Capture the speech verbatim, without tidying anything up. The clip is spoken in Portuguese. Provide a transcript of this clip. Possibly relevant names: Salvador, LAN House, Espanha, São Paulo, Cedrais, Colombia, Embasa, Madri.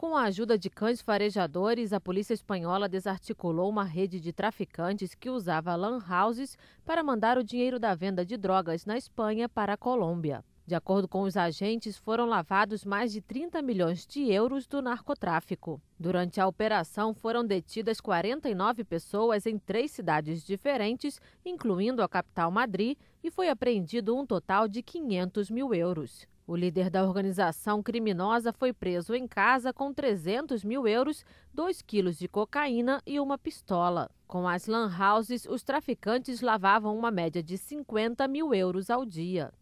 Com a ajuda de cães farejadores, a polícia espanhola desarticulou uma rede de traficantes que usava LAN houses para mandar o dinheiro da venda de drogas na Espanha para a Colômbia. De acordo com os agentes, foram lavados mais de trinta milhões de euros do narcotráfico. Durante a operação, foram detidas quarenta e nove pessoas em três cidades diferentes, incluindo a capital Madrid, e foi apreendido um total de quinhentos mil euros. O líder da organização criminosa foi preso em casa com trezentos mil euros, dois quilos de cocaína e uma pistola. Com as LAN houses, os traficantes lavavam uma média de cinquenta mil euros ao dia.